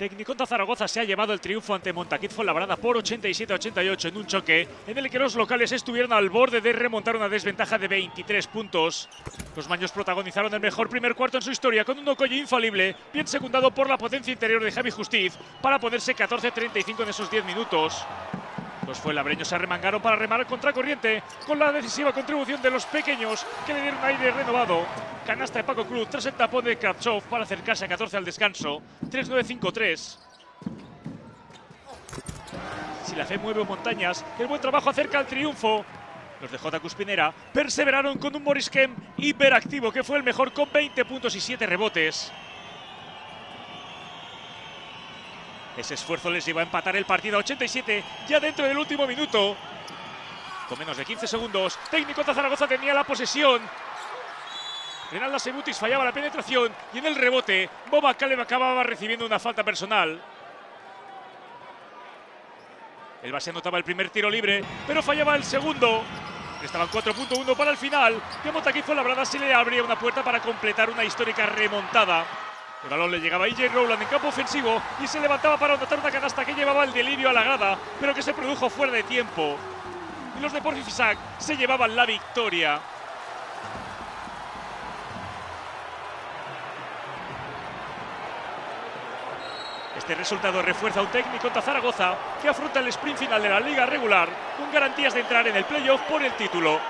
Tecnyconta Zaragoza se ha llevado el triunfo ante Montakit Fuenlabrada por 87-88 en un choque en el que los locales estuvieron al borde de remontar una desventaja de 23 puntos. Los maños protagonizaron el mejor primer cuarto en su historia con un Okoye infalible, bien secundado por la potencia interior de Javi Justiz para ponerse 14-35 en esos 10 minutos. Los fuenlabreños se arremangaron para remar contracorriente con la decisiva contribución de los pequeños que le dieron aire renovado. Canasta de Paco Cruz tras el tapón de Kravchov para acercarse a 14 al descanso. 3-9-5-3. Si la fe mueve montañas, el buen trabajo acerca al triunfo. Los de J. Cuspinera perseveraron con un Boris Kem hiperactivo que fue el mejor con 20 puntos y 7 rebotes. Ese esfuerzo les llevó a empatar el partido a 87 ya dentro del último minuto. Con menos de 15 segundos, Tecnyconta Zaragoza tenía la posesión. Renalda Sebutis fallaba la penetración y en el rebote Boba Kalev acababa recibiendo una falta personal. El base anotaba el primer tiro libre, pero fallaba el segundo. Restaban 4.1 para el final y a Montakit Fuenlabrada se le abría una puerta para completar una histórica remontada. El balón le llegaba a E.J. Rowland en campo ofensivo y se levantaba para anotar una canasta que llevaba el delirio a la grada, pero que se produjo fuera de tiempo. Y los de Porfi Fisac se llevaban la victoria. Este resultado refuerza a un Tecnyconta Zaragoza que afronta el sprint final de la liga regular con garantías de entrar en el playoff por el título.